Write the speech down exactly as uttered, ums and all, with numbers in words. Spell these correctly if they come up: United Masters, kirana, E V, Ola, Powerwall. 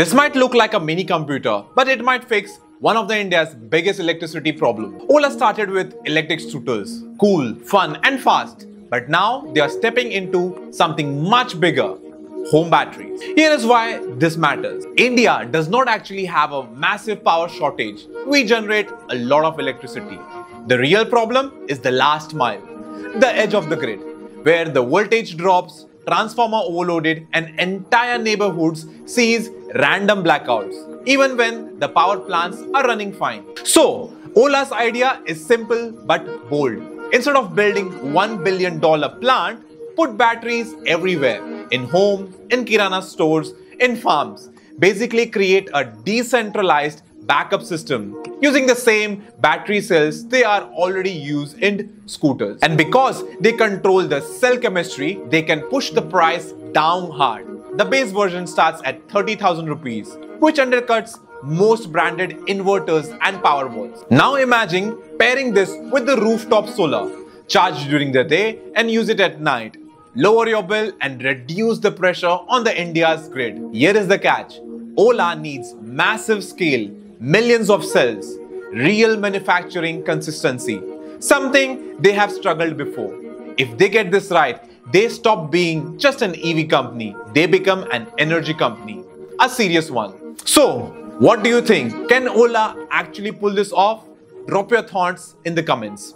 This might look like a mini computer, but it might fix one of the India's biggest electricity problem. Ola started with electric scooters, cool, fun and fast, but now they are stepping into something much bigger, home batteries. Here is why this matters. India does not actually have a massive power shortage. We generate a lot of electricity. The real problem is the last mile, the edge of the grid, where the voltage drops, transformer overloaded and entire neighborhoods sees random blackouts, even when the power plants are running fine. So, Ola's idea is simple but bold. Instead of building one billion dollar plant, put batteries everywhere, in homes, in kirana stores, in farms. Basically create a decentralized backup system using the same battery cells they are already used in scooters. And because they control the cell chemistry, they can push the price down hard. The base version starts at thirty thousand rupees, which undercuts most branded inverters and power walls. Now imagine pairing this with the rooftop solar. Charge during the day and use it at night. Lower your bill and reduce the pressure on the India's grid. Here is the catch. Ola needs massive scale, millions of cells, real manufacturing consistency, something they have struggled before. If they get this right, they stop being just an E V company. They become an energy company, a serious one. So, what do you think? Can Ola actually pull this off? Drop your thoughts in the comments.